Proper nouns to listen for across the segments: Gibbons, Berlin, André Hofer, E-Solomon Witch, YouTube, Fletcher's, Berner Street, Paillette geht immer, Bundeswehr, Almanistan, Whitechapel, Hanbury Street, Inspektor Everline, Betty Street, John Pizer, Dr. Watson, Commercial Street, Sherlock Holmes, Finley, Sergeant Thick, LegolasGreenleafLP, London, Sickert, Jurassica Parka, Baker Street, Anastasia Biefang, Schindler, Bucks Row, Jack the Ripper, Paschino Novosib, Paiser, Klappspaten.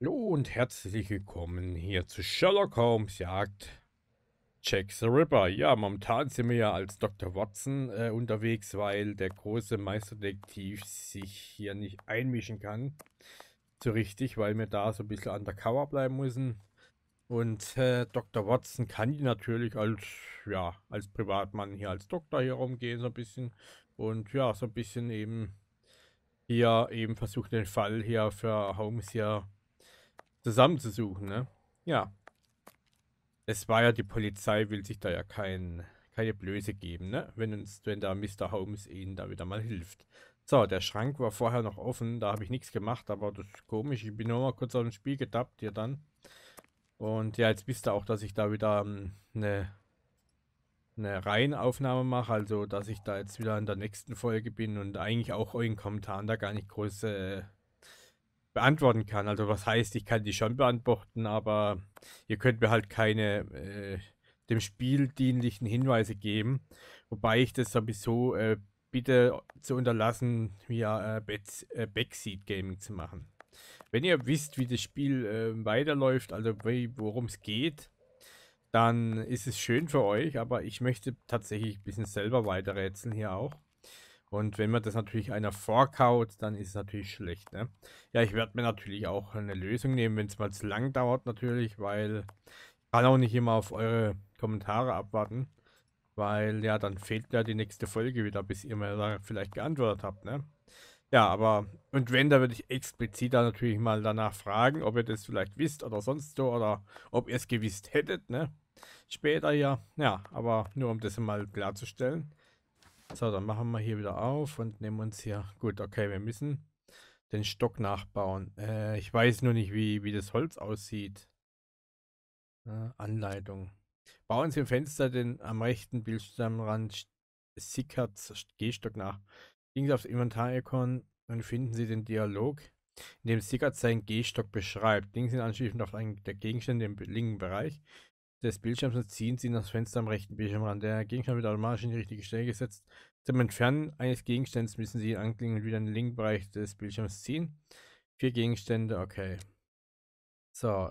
Hallo und herzlich willkommen hier zu Sherlock Holmes Jagd Jack the Ripper. Ja, momentan sind wir ja als Dr. Watson unterwegs, weil der große Meisterdetektiv sich hier nicht einmischen kann. So richtig, weil wir da so ein bisschen undercover bleiben müssen. Und Dr. Watson kann die natürlich als, ja, als Privatmann hier, als Doktor hier rumgehen so ein bisschen. Und ja, so ein bisschen eben hier eben versucht, den Fall hier für Holmes hier zusammenzusuchen, ne? Ja. Es war ja, die Polizei will sich da ja keine Blöße geben, ne? Wenn da Mr. Holmes ihnen da wieder mal hilft. So, der Schrank war vorher noch offen, da habe ich nichts gemacht, aber das ist komisch. Ich bin nur mal kurz auf den Spiel getappt, hier dann. Und ja, jetzt wisst ihr auch, dass ich da wieder eine Reihenaufnahme mache, also dass ich da jetzt wieder in der nächsten Folge bin und eigentlich auch euren Kommentaren da gar nicht groß beantworten kann. Also was heißt, ich kann die schon beantworten, aber ihr könnt mir halt keine dem Spiel dienlichen Hinweise geben, wobei ich das sowieso bitte zu unterlassen, via Backseat Gaming zu machen. Wenn ihr wisst, wie das Spiel weiterläuft, also worum es geht, dann ist es schön für euch, aber ich möchte tatsächlich ein bisschen selber weiterrätseln hier auch. Und wenn man das natürlich einer vorkaut, dann ist es natürlich schlecht, ne? Ja, ich werde mir natürlich auch eine Lösung nehmen, wenn es mal zu lang dauert natürlich, weil ich kann auch nicht immer auf eure Kommentare abwarten, weil ja, dann fehlt ja die nächste Folge wieder, bis ihr mir da vielleicht geantwortet habt, ne? Ja, aber, und wenn, da würde ich explizit dann natürlich mal danach fragen, ob ihr das vielleicht wisst oder sonst so, oder ob ihr es gewusst hättet, ne? Später ja, aber nur um das mal klarzustellen. So, dann machen wir hier wieder auf und nehmen uns hier, gut, okay, wir müssen den Stock nachbauen. Ich weiß nur nicht, wie das Holz aussieht. Anleitung. Bauen Sie im Fenster den am rechten Bildstammrand Sickerts Gehstock nach. Links aufs Inventar-Icon und finden Sie den Dialog, in dem Sickert seinen Gehstock beschreibt. Links sind anschließend auf einen der Gegenstände im linken Bereich des Bildschirms und ziehen Sie das Fenster am rechten Bildschirmrand. Der Gegenstand wird automatisch in die richtige Stelle gesetzt. Zum Entfernen eines Gegenstands müssen Sie ihn anklicken und wieder in den linken Bereich des Bildschirms ziehen. 4 Gegenstände, okay. So,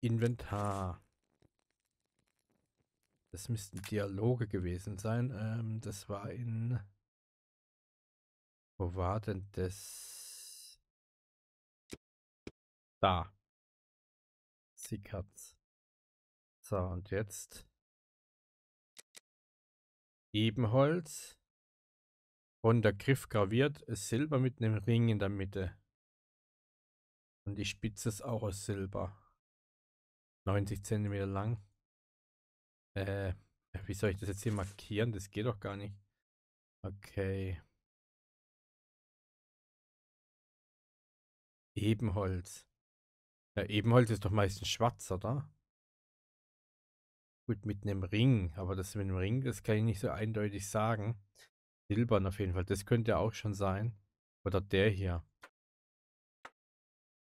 Inventar. Das müssten Dialoge gewesen sein. Das war in... Wo war denn das? Da. Sickert. So, und jetzt Ebenholz. Runder Griff graviert, ist Silber mit einem Ring in der Mitte. Und die Spitze ist auch aus Silber. 90 cm lang. Wie soll ich das jetzt hier markieren? Das geht doch gar nicht. Okay. Ebenholz. Ja, Ebenholz ist doch meistens schwarz, oder? Gut, mit einem Ring, aber das mit einem Ring, das kann ich nicht so eindeutig sagen. Silbern auf jeden Fall, das könnte ja auch schon sein. Oder der hier.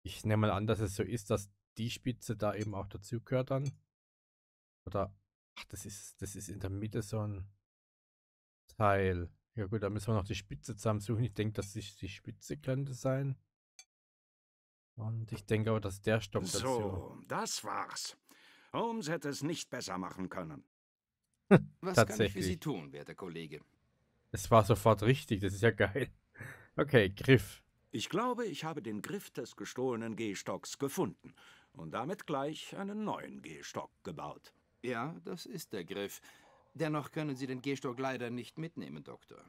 Ich nehme mal an, dass es so ist, dass die Spitze da eben auch dazu gehört dann. Oder, ach, das ist in der Mitte so ein Teil. Ja gut, da müssen wir noch die Spitze zusammensuchen. Ich denke, dass die Spitze könnte sein. Und ich denke aber, dass der Stock dazu... So, das war's. Holmes hätte es nicht besser machen können. Was tatsächlich. Kann ich für Sie tun, werter Kollege? Es war sofort richtig, das ist ja geil. Okay, Griff. Ich glaube, ich habe den Griff des gestohlenen Gehstocks gefunden und damit gleich einen neuen Gehstock gebaut. Ja, das ist der Griff. Dennoch können Sie den Gehstock leider nicht mitnehmen, Doktor.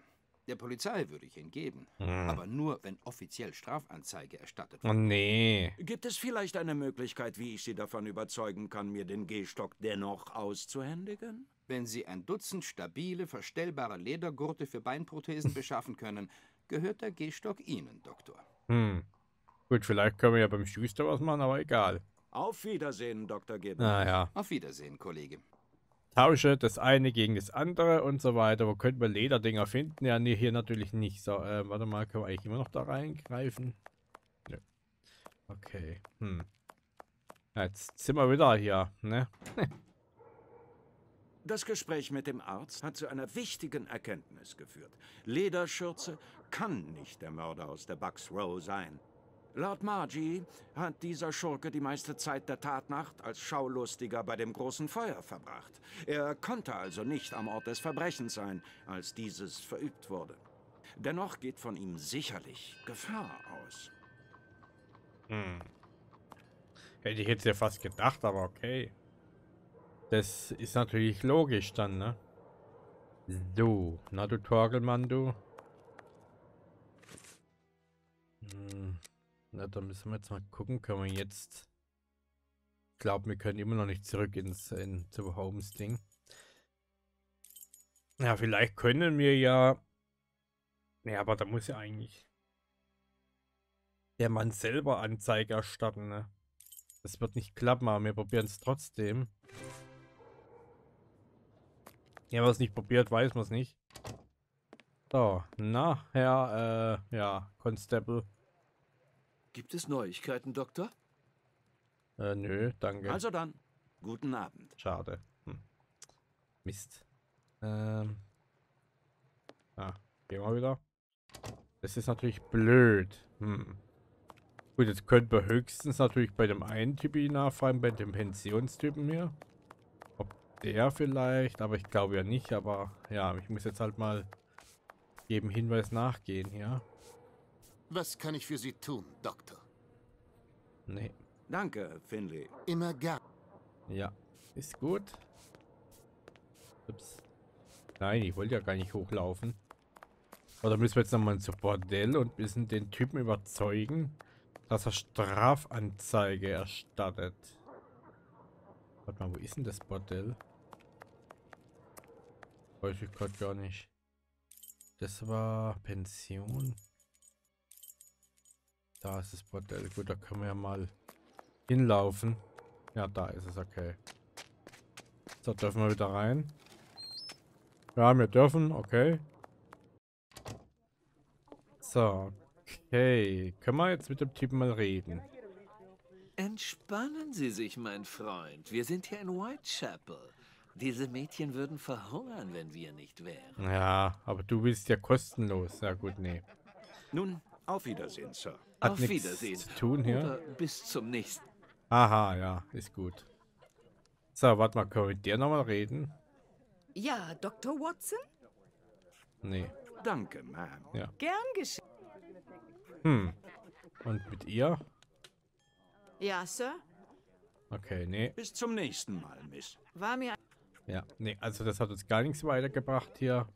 Der Polizei würde ich ihn geben, aber nur, wenn offiziell Strafanzeige erstattet wird. Oh nee. Gibt es vielleicht eine Möglichkeit, wie ich Sie davon überzeugen kann, mir den Gehstock dennoch auszuhändigen? Wenn Sie ein Dutzend stabile, verstellbare Ledergurte für Beinprothesen beschaffen können, gehört der Gehstock Ihnen, Doktor. Hm. Gut, vielleicht können wir ja beim Schuster was machen, aber egal. Auf Wiedersehen, Dr. Gibbons. Naja. Auf Wiedersehen, Kollege. Tausche das eine gegen das andere und so weiter. Wo könnten wir Lederdinger finden? Ja, nee, hier natürlich nicht. So, warte mal, können wir eigentlich immer noch da reingreifen? Nö. Okay. Ja, jetzt sind wir wieder hier, ne? Das Gespräch mit dem Arzt hat zu einer wichtigen Erkenntnis geführt. Lederschürze kann nicht der Mörder aus der Bucks Row sein. Laut Margie hat dieser Schurke die meiste Zeit der Tatnacht als Schaulustiger bei dem großen Feuer verbracht. Er konnte also nicht am Ort des Verbrechens sein, als dieses verübt wurde. Dennoch geht von ihm sicherlich Gefahr aus. Hm. Hätte ich jetzt ja fast gedacht, aber okay. Das ist natürlich logisch dann, ne? So, na du Torgelmann, du. Hm. Na, da müssen wir jetzt mal gucken, können wir jetzt... Ich glaube, wir können immer noch nicht zurück zu Holmes Ding. Ja, vielleicht können wir ja... Ne, aber da muss ja eigentlich... der Mann selber Anzeige erstatten, ne? Das wird nicht klappen, aber wir probieren es trotzdem. Ja, was nicht probiert, weiß man es nicht. So, na, Herr, ja, Constable. Gibt es Neuigkeiten, Doktor? Nö, danke. Also dann, guten Abend. Schade. Hm. Mist. Gehen wir wieder. Das ist natürlich blöd. Hm. Gut, jetzt könnten wir höchstens natürlich bei dem einen Typen nachfragen, bei dem Pensionstypen hier. Ob der vielleicht, aber ich glaube ja nicht, aber ja, ich muss jetzt halt mal jedem Hinweis nachgehen hier. Was kann ich für Sie tun, Doktor? Nee. Danke, Finley. Immer gern. Ja, ist gut. Ups. Nein, ich wollte ja gar nicht hochlaufen. Aber da müssen wir jetzt nochmal ins Bordell und müssen den Typen überzeugen, dass er Strafanzeige erstattet. Warte mal, wo ist denn das Bordell? Weiß ich gerade gar nicht. Das war Pension. Da ist das Bordell. Gut, da können wir ja mal hinlaufen. Ja, da ist es, okay. So, dürfen wir wieder rein? Ja, wir dürfen, okay. So. Okay, können wir jetzt mit dem Typen mal reden? Entspannen Sie sich, mein Freund. Wir sind hier in Whitechapel. Diese Mädchen würden verhungern, wenn wir nicht wären. Ja, aber du bist ja kostenlos. Ja gut, nee. Nun, auf Wiedersehen, Sir. Hat auf Wiedersehen. Zu tun hier. Oder bis zum nächsten. Aha, ja, ist gut. So, warte mal, können wir mit dir nochmal reden? Ja, Dr. Watson? Nee. Danke, Ma'am. Ja. Gern geschehen. Hm. Und mit ihr? Ja, Sir. Okay, nee. Bis zum nächsten Mal, Miss. War mir... Ja, nee, also das hat uns gar nichts weitergebracht hier.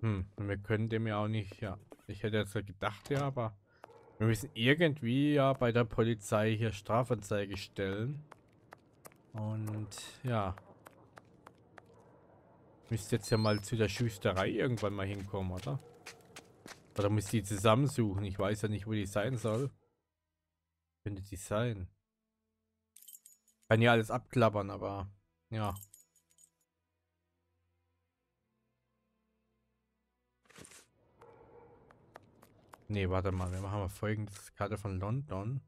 Hm, und wir können dem ja auch nicht, ja. Ich hätte jetzt gedacht, ja, aber... Wir müssen irgendwie ja bei der Polizei hier Strafanzeige stellen. Und, ja. Müsste jetzt ja mal zu der Schüsterei irgendwann mal hinkommen, oder? Oder muss die zusammensuchen? Ich weiß ja nicht, wo die sein soll. Könnte die sein. Kann ja alles abklappern, aber ja. Nee, warte mal. Wir machen mal folgendes. Karte von London.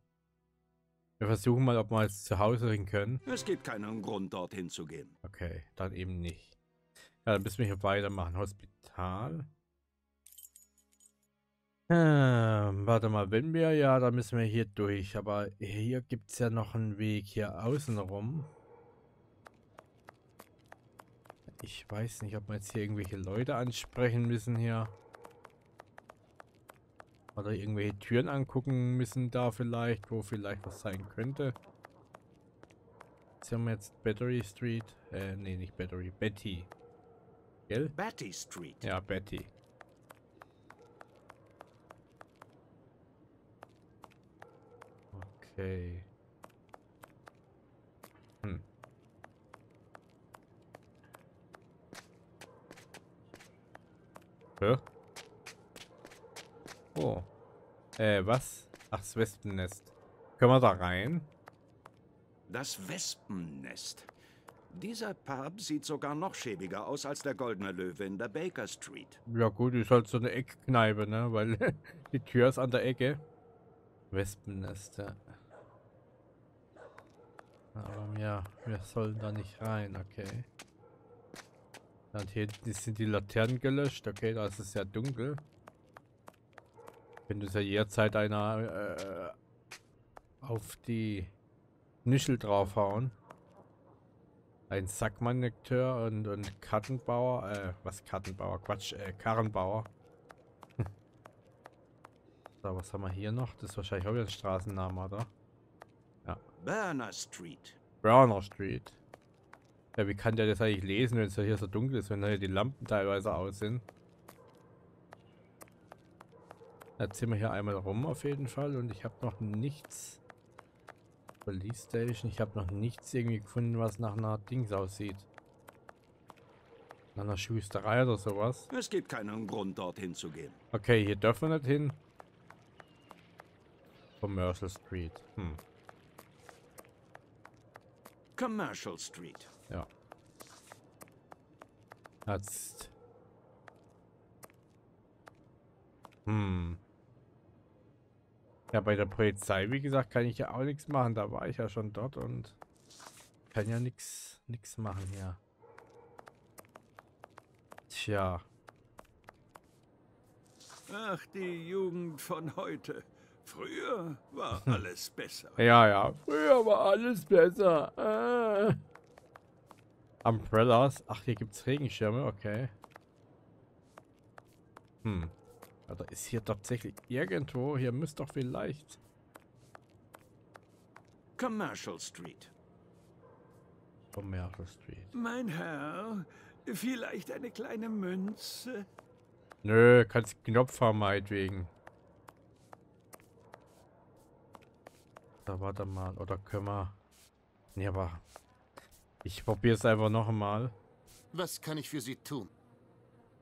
Wir versuchen mal, ob wir jetzt zu Hause hin können. Es gibt keinen Grund, dorthin zu gehen. Okay, dann eben nicht. Ja, dann müssen wir hier weitermachen. Hospital. Warte mal, wenn wir ja, dann müssen wir hier durch, aber hier gibt es ja noch einen Weg hier außen rum. Ich weiß nicht, ob wir jetzt hier irgendwelche Leute ansprechen müssen hier. Oder irgendwelche Türen angucken müssen da vielleicht, wo vielleicht was sein könnte. Jetzt haben wir jetzt Battery Street. Nee, nicht Battery, Betty. Gell? Betty Street. Ja, Betty. Okay. Hm. Hä? Oh. Was? Ach, das Wespennest. Können wir da rein? Das Wespennest. Dieser Pub sieht sogar noch schäbiger aus als der Goldene Löwe in der Baker Street. Ja gut, ist halt so eine Eckkneipe, ne? Weil die Tür ist an der Ecke. Wespennest, ja. Aber ja, wir sollen da nicht rein, okay. Und hier sind die Laternen gelöscht, okay, da ist es ja dunkel. Wenn du ja jederzeit einer auf die Nischel draufhauen. Ein Sackmann-Nekteur und Kartenbauer. Karrenbauer. So, was haben wir hier noch? Das ist wahrscheinlich auch wieder ein Straßenname, oder? Ja. Berner Street. Berner Street. Ja, wie kann der das eigentlich lesen, wenn es hier so dunkel ist, wenn hier die Lampen teilweise aus sind? Da ziehen wir hier einmal rum auf jeden Fall und ich habe noch nichts. Police Station, ich habe noch nichts irgendwie gefunden, was nach einer Dings aussieht. Nach einer Schusterei oder sowas. Es gibt keinen Grund, dorthin zu gehen. Okay, hier dürfen wir nicht hin. Commercial Street. Hm. Commercial Street. Ja. Jetzt. Hm. Ja, bei der Polizei, wie gesagt, kann ich ja auch nichts machen. Da war ich ja schon dort und kann ja nichts machen hier. Tja. Ach, die Jugend von heute. Früher war alles besser. Ja, ja. Früher war alles besser. Umbrellas. Ach, hier gibt's Regenschirme. Okay. Hm. Oder ist hier tatsächlich irgendwo? Hier müsste doch vielleicht. Commercial Street. Commercial Street. Mein Herr, vielleicht eine kleine Münze? Nö, kannst Knopf haben, meinetwegen. Da warte mal, oder können wir. Nee, aber. Ich probiere es einfach noch einmal. Was kann ich für Sie tun?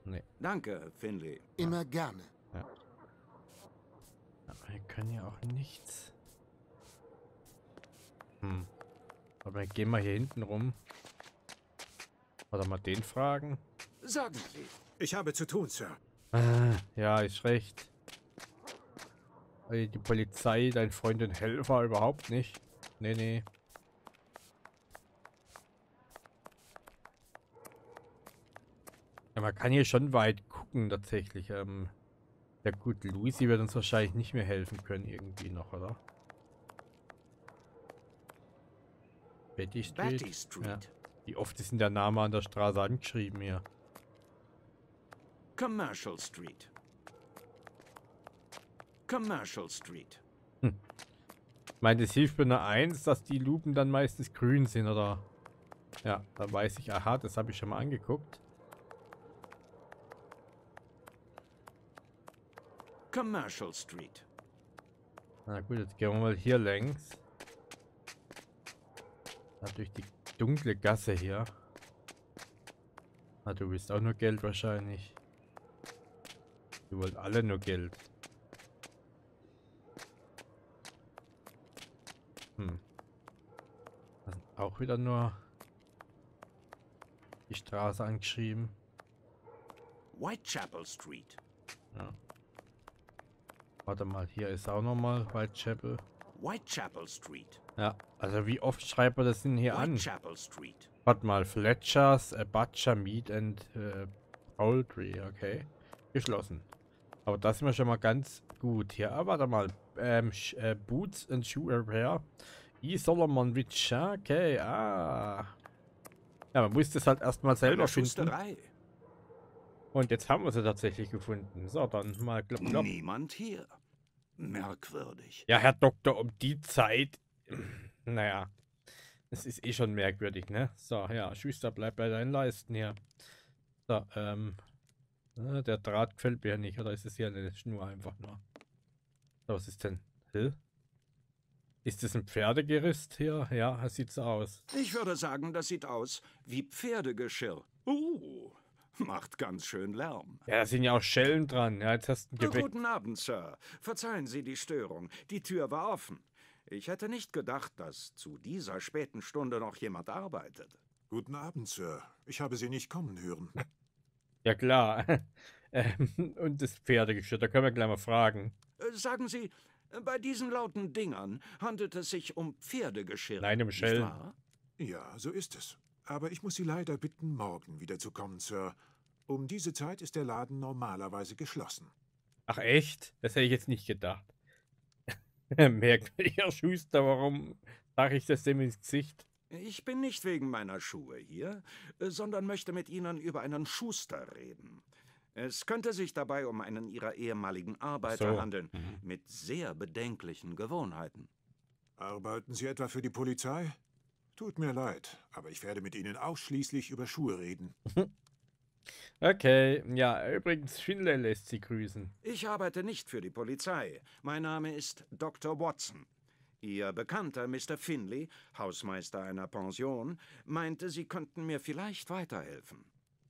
Nee. Danke, Finley. Immer gerne. Ja. Aber wir können ja auch nichts. Hm. Aber wir gehen mal hier hinten rum. Oder mal den fragen. Sagen Sie, ich habe zu tun, Sir. Ja, ist recht. Die Polizei, dein Freund und Helfer überhaupt nicht. Nee, nee. Ja, man kann hier schon weit gucken, tatsächlich. Ja gut, Lucy wird uns wahrscheinlich nicht mehr helfen können, irgendwie noch, oder? Betty Street. Betty Street. Ja. Wie oft ist denn der Name an der Straße angeschrieben hier? Commercial Street. Commercial Street. Hm. Ich meine, das hilft mir nur eins, dass die Lupen dann meistens grün sind, oder? Ja, da weiß ich, aha, das habe ich schon mal angeguckt. Commercial Street. Na gut, jetzt gehen wir mal hier längs. Na, durch die dunkle Gasse hier. Na, du willst auch nur Geld wahrscheinlich. Du wollt alle nur Geld. Hm. Das sind auch wieder nur die Straße angeschrieben. Whitechapel Street. Ja. Warte mal, hier ist auch nochmal Whitechapel. Whitechapel Street. Ja, also wie oft schreibt man das denn hier an? Whitechapel Street. Warte mal, Fletcher's, Butcher, Meat and Poultry, okay. Geschlossen. Aber das sind wir schon mal ganz gut hier. Aber warte mal, Boots and Shoe Repair. E-Solomon Witch, okay, ah. Ja, man muss das halt erstmal selber finden. Und jetzt haben wir sie tatsächlich gefunden. So, dann mal klopp, klopp. Niemand hier. Merkwürdig. Ja, Herr Doktor, um die Zeit. Naja. Es ist eh schon merkwürdig, ne? So, ja. Schüster, bleib bei deinen Leisten hier. So, der Draht gefällt mir nicht. Oder ist es hier eine Schnur einfach nur? So, was ist denn? Hä? Ist das ein Pferdegerüst hier? Ja, das sieht so aus. Ich würde sagen, das sieht aus wie Pferdegeschirr. Macht ganz schön Lärm. Ja, da sind ja auch Schellen dran. Ja, jetzt hast du ihn geweckt. Guten Abend, Sir. Verzeihen Sie die Störung. Die Tür war offen. Ich hätte nicht gedacht, dass zu dieser späten Stunde noch jemand arbeitet. Guten Abend, Sir. Ich habe Sie nicht kommen hören. Ja, klar. Und das Pferdegeschirr, da können wir gleich mal fragen. Sagen Sie, bei diesen lauten Dingern handelt es sich um Pferdegeschirr. Nein, um Schellen. Ja, so ist es. Aber ich muss Sie leider bitten, morgen wiederzukommen, Sir. Um diese Zeit ist der Laden normalerweise geschlossen. Ach echt? Das hätte ich jetzt nicht gedacht. Merkwürdiger Schuster, warum sage ich das dem ins Gesicht? Ich bin nicht wegen meiner Schuhe hier, sondern möchte mit Ihnen über einen Schuster reden. Es könnte sich dabei um einen Ihrer ehemaligen Arbeiter handeln, mit sehr bedenklichen Gewohnheiten. Arbeiten Sie etwa für die Polizei? Tut mir leid, aber ich werde mit Ihnen ausschließlich über Schuhe reden. Okay, ja, übrigens, Schindler lässt Sie grüßen. Ich arbeite nicht für die Polizei. Mein Name ist Dr. Watson. Ihr Bekannter, Mr. Finley, Hausmeister einer Pension, meinte, Sie könnten mir vielleicht weiterhelfen.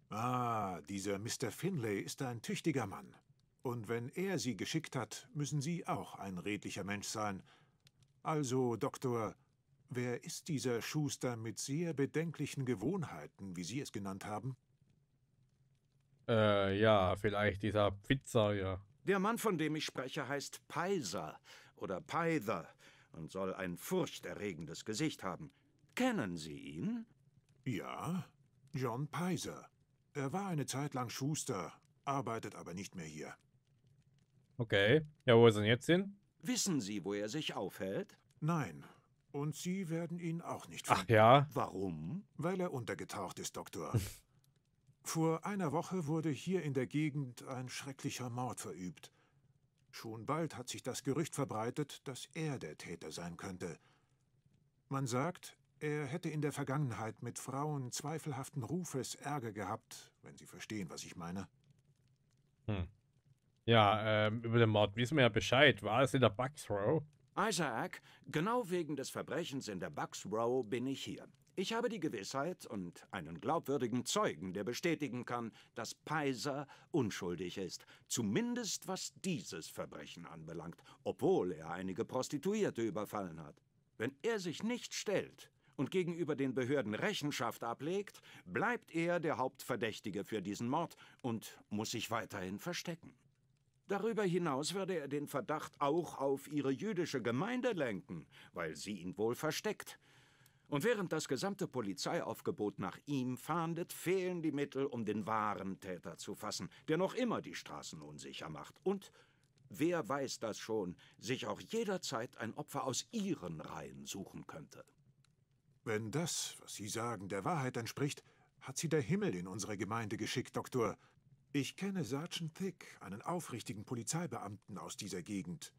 Ah, dieser Mr. Finley ist ein tüchtiger Mann. Und wenn er Sie geschickt hat, müssen Sie auch ein redlicher Mensch sein. Also, Doktor, wer ist dieser Schuster mit sehr bedenklichen Gewohnheiten, wie Sie es genannt haben? Ja, vielleicht dieser Pizzerier. Der Mann, von dem ich spreche, heißt Paiser oder Paiser und soll ein furchterregendes Gesicht haben. Kennen Sie ihn? Ja, John Pizer. Er war eine Zeit lang Schuster, arbeitet aber nicht mehr hier. Okay, ja, wo ist denn jetzt hin? Wissen Sie, wo er sich aufhält? Nein, und Sie werden ihn auch nicht finden. Ach ja? Warum? Weil er untergetaucht ist, Doktor. Vor einer Woche wurde hier in der Gegend ein schrecklicher Mord verübt. Schon bald hat sich das Gerücht verbreitet, dass er der Täter sein könnte. Man sagt, er hätte in der Vergangenheit mit Frauen zweifelhaften Rufes Ärger gehabt, wenn Sie verstehen, was ich meine. Hm. Ja, über den Mord wissen wir ja Bescheid. War es in der Bucks Row? Isaac, genau wegen des Verbrechens in der Bucks Row bin ich hier. Ich habe die Gewissheit und einen glaubwürdigen Zeugen, der bestätigen kann, dass Paiser unschuldig ist. Zumindest was dieses Verbrechen anbelangt, obwohl er einige Prostituierte überfallen hat. Wenn er sich nicht stellt und gegenüber den Behörden Rechenschaft ablegt, bleibt er der Hauptverdächtige für diesen Mord und muss sich weiterhin verstecken. Darüber hinaus würde er den Verdacht auch auf ihre jüdische Gemeinde lenken, weil sie ihn wohl versteckt. Und während das gesamte Polizeiaufgebot nach ihm fahndet, fehlen die Mittel, um den wahren Täter zu fassen, der noch immer die Straßen unsicher macht. Und, wer weiß das schon, sich auch jederzeit ein Opfer aus ihren Reihen suchen könnte. Wenn das, was Sie sagen, der Wahrheit entspricht, hat Sie der Himmel in unsere Gemeinde geschickt, Doktor. Ich kenne Sergeant Thick, einen aufrichtigen Polizeibeamten aus dieser Gegend.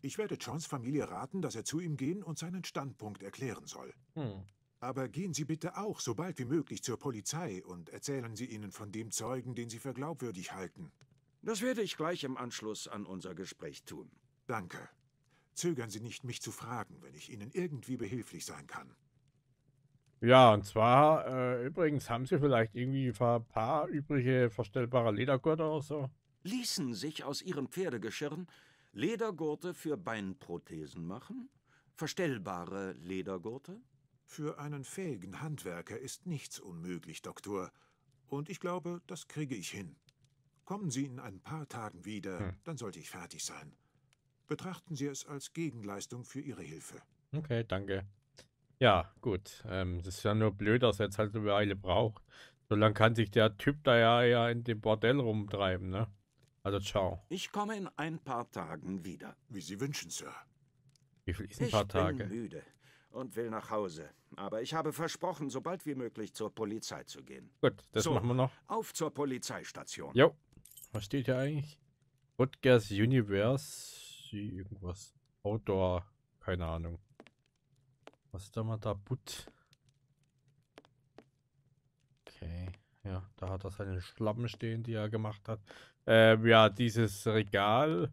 Ich werde Johns Familie raten, dass er zu ihm gehen und seinen Standpunkt erklären soll. Hm. Aber gehen Sie bitte auch so bald wie möglich zur Polizei und erzählen Sie ihnen von dem Zeugen, den Sie für glaubwürdig halten. Das werde ich gleich im Anschluss an unser Gespräch tun. Danke. Zögern Sie nicht, mich zu fragen, wenn ich Ihnen irgendwie behilflich sein kann. Ja, und zwar, übrigens, haben Sie vielleicht irgendwie ein paar übrige verstellbare Ledergurte oder so? Ließen sich aus Ihren Pferdegeschirren Ledergurte für Beinprothesen machen? Verstellbare Ledergurte? Für einen fähigen Handwerker ist nichts unmöglich, Doktor. Und ich glaube, das kriege ich hin. Kommen Sie in ein paar Tagen wieder, dann sollte ich fertig sein. Betrachten Sie es als Gegenleistung für Ihre Hilfe. Okay, danke. Ja, gut. Das ist ja nur blöd, dass er jetzt halt eine Weile braucht. So lange kann sich der Typ da ja in dem Bordell rumtreiben, ne? Also, ciao. Ich komme in ein paar Tagen wieder. Wie Sie wünschen, Sir. Wie viel ist ein paar Tage? Ich bin müde und will nach Hause. Aber ich habe versprochen, so bald wie möglich zur Polizei zu gehen. Gut, das so, machen wir noch. Auf zur Polizeistation. Jo. Was steht hier eigentlich? Rutgers Universe. Irgendwas. Outdoor. Keine Ahnung. Was ist da mal da Butt? Okay, ja, da hat er seine Schlappen stehen, die er gemacht hat. Ja, dieses Regal.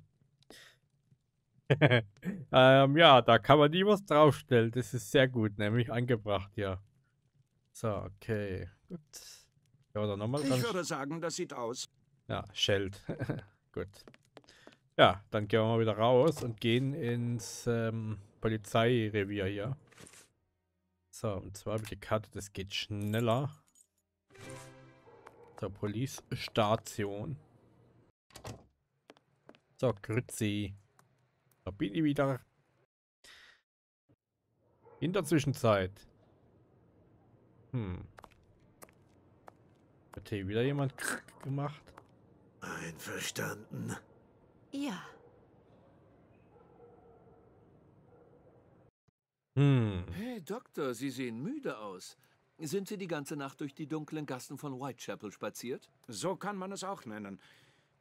Ja, da kann man nie was draufstellen. Das ist sehr gut, nämlich angebracht, ja. So, okay, gut. Ja, oder nochmal. Ich würde sagen, das sieht aus. Ja, Scheld. Gut. Ja, dann gehen wir mal wieder raus und gehen ins Polizeirevier hier. So, und zwar mit der Karte, das geht schneller. Zur Polizeistation. So, Grützi. Da bin ich wieder. In der Zwischenzeit. Hat hier wieder jemand gemacht? Einverstanden. Ja. Hey, Doktor, Sie sehen müde aus. Sind Sie die ganze Nacht durch die dunklen Gassen von Whitechapel spaziert? So kann man es auch nennen.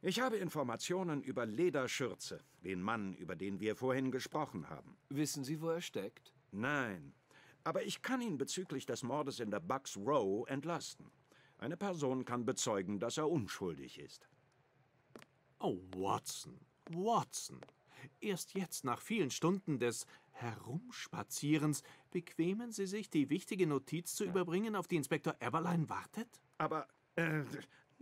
Ich habe Informationen über Lederschürze, den Mann, über den wir vorhin gesprochen haben. Wissen Sie, wo er steckt? Nein, aber ich kann ihn bezüglich des Mordes in der Bucks Row entlasten. Eine Person kann bezeugen, dass er unschuldig ist. Oh, Watson, Watson. Erst jetzt, nach vielen Stunden des Herumspazierens, bequemen Sie sich, die wichtige Notiz zu überbringen, auf die Inspektor Everline wartet? Aber,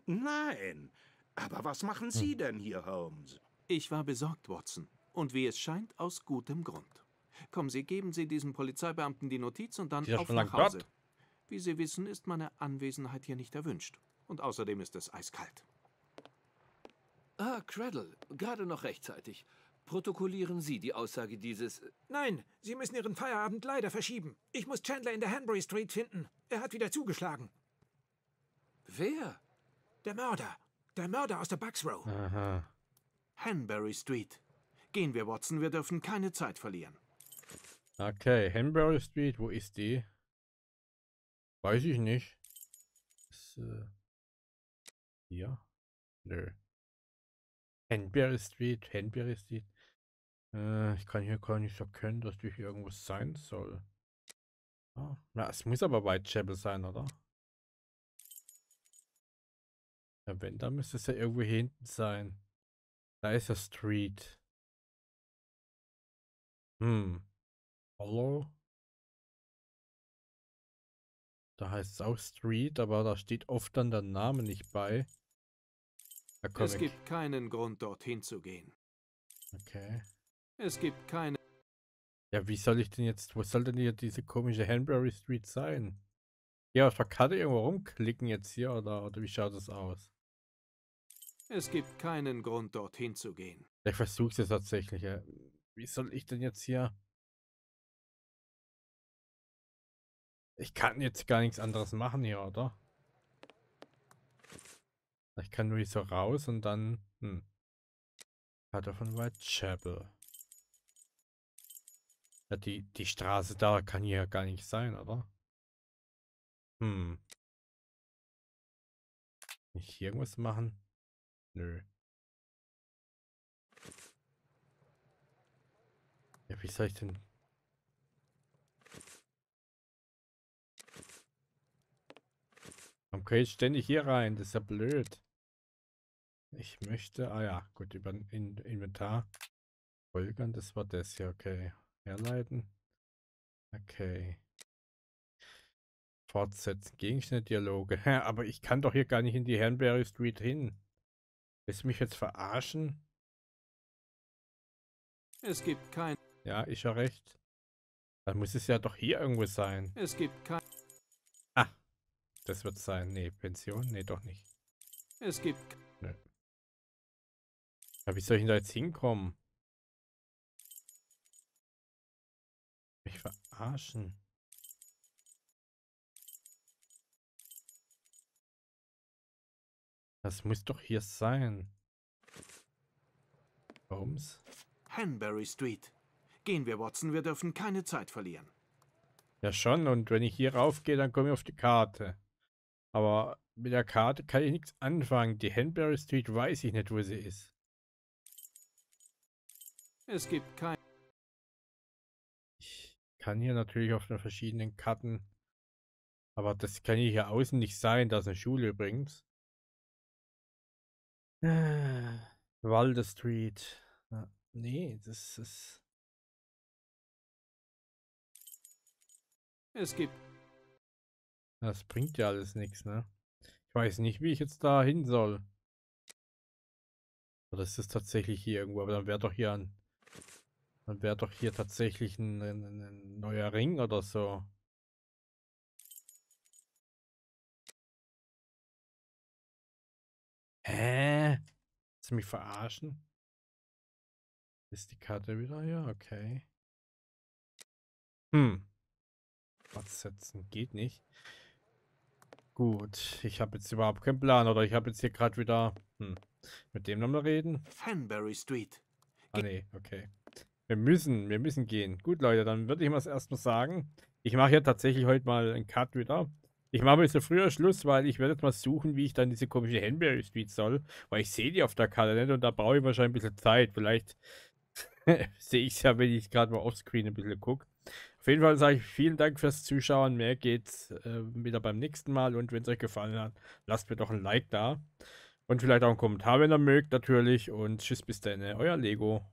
nein. Aber was machen Sie denn hier, Holmes? Ich war besorgt, Watson. Und wie es scheint, aus gutem Grund. Kommen Sie, geben Sie diesem Polizeibeamten die Notiz und dann auf nach Hause. Wie Sie wissen, ist meine Anwesenheit hier nicht erwünscht. Und außerdem ist es eiskalt. Ah, Cradle, gerade noch rechtzeitig. Protokollieren Sie die Aussage dieses... Nein, Sie müssen Ihren Feierabend leider verschieben. Ich muss Chandler in der Hanbury Street finden. Er hat wieder zugeschlagen. Wer? Der Mörder. Der Mörder aus der Bucks Row. Aha. Hanbury Street. Gehen wir, Watson, wir dürfen keine Zeit verlieren. Okay, Hanbury Street, wo ist die? Weiß ich nicht. Ist, hier? Nö. Hanbury Street, Hanbury Street. Ich kann hier gar nicht erkennen, dass die hier irgendwo sein soll. Oh, na, es muss aber Whitechapel sein, oder? Ja, wenn, dann müsste es ja irgendwo hier hinten sein. Da ist ja Street. Hallo? Da heißt es auch Street, aber da steht oft dann der Name nicht bei. Es gibt keinen Grund, dorthin zu gehen. Okay. Es gibt keine... Ja, wie soll ich denn jetzt... Wo soll denn hier diese komische Hanbury Street sein? Ja, auf der Karte irgendwo rumklicken jetzt hier, oder wie schaut das aus? Es gibt keinen Grund, dorthin zu gehen. Ich versuch's jetzt tatsächlich. Ja. Wie soll ich denn jetzt hier... Ich kann jetzt gar nichts anderes machen hier, oder? Ich kann nur hier so raus und dann... Karte von Whitechapel. Ja, die Straße da kann hier gar nicht sein, oder? Kann ich hier irgendwas machen? Nö. Ja, wie soll ich denn... Warum kann ich ständig hier rein? Das ist ja blöd. Ich möchte... Ah ja, gut, über Inventar. Folgern, das war das hier, okay. Herleiten. Okay. Fortsetzen. Gegenstände, Dialoge. Hä, aber ich kann doch hier gar nicht in die Hanbury Street hin. Willst du mich jetzt verarschen? Es gibt kein... Ja, ich habe recht. Dann muss es ja doch hier irgendwo sein. Es gibt kein... Das wird sein. Nee, Pension? Nee, doch nicht. Es gibt... Nö. Ja, wie soll ich denn da jetzt hinkommen? Mich verarschen. Das muss doch hier sein. Holmes? Hanbury Street. Gehen wir, Watson, wir dürfen keine Zeit verlieren. Ja schon, und wenn ich hier raufgehe, dann komme ich auf die Karte. Aber mit der Karte kann ich nichts anfangen. Die Hanbury Street weiß ich nicht, wo sie ist. Es gibt kein... Ich kann hier natürlich auf den verschiedenen Karten... Aber das kann hier außen nicht sein. Da ist eine Schule übrigens. Walder Street. Ja, nee, das ist... Es gibt... Das bringt ja alles nichts, ne? Ich weiß nicht, wie ich jetzt da hin soll. Oder ist das tatsächlich hier irgendwo? Aber dann wäre doch hier ein... Dann wäre doch hier tatsächlich ein neuer Ring oder so. Hä? Willst du mich verarschen? Ist die Karte wieder? Ja, okay. Fortsetzen geht nicht. Gut, ich habe jetzt überhaupt keinen Plan, oder ich habe jetzt hier gerade wieder Mit dem nochmal reden? Hanbury Street. Ah, nee, okay. Wir müssen gehen. Gut, Leute, dann würde ich mal erstmal sagen, ich mache ja tatsächlich heute mal einen Cut wieder. Ich mache ein bisschen früher Schluss, weil ich werde jetzt mal suchen, wie ich dann diese komische Hanbury Street soll. Weil ich sehe die auf der Karte nicht und da brauche ich wahrscheinlich ein bisschen Zeit. Vielleicht sehe ich es ja, wenn ich gerade mal offscreen ein bisschen gucke. Auf jeden Fall sage ich vielen Dank fürs Zuschauen. Mehr geht's wieder beim nächsten Mal. Und wenn es euch gefallen hat, lasst mir doch ein Like da. Und vielleicht auch einen Kommentar, wenn ihr mögt, natürlich. Und tschüss, bis dann, euer Lego.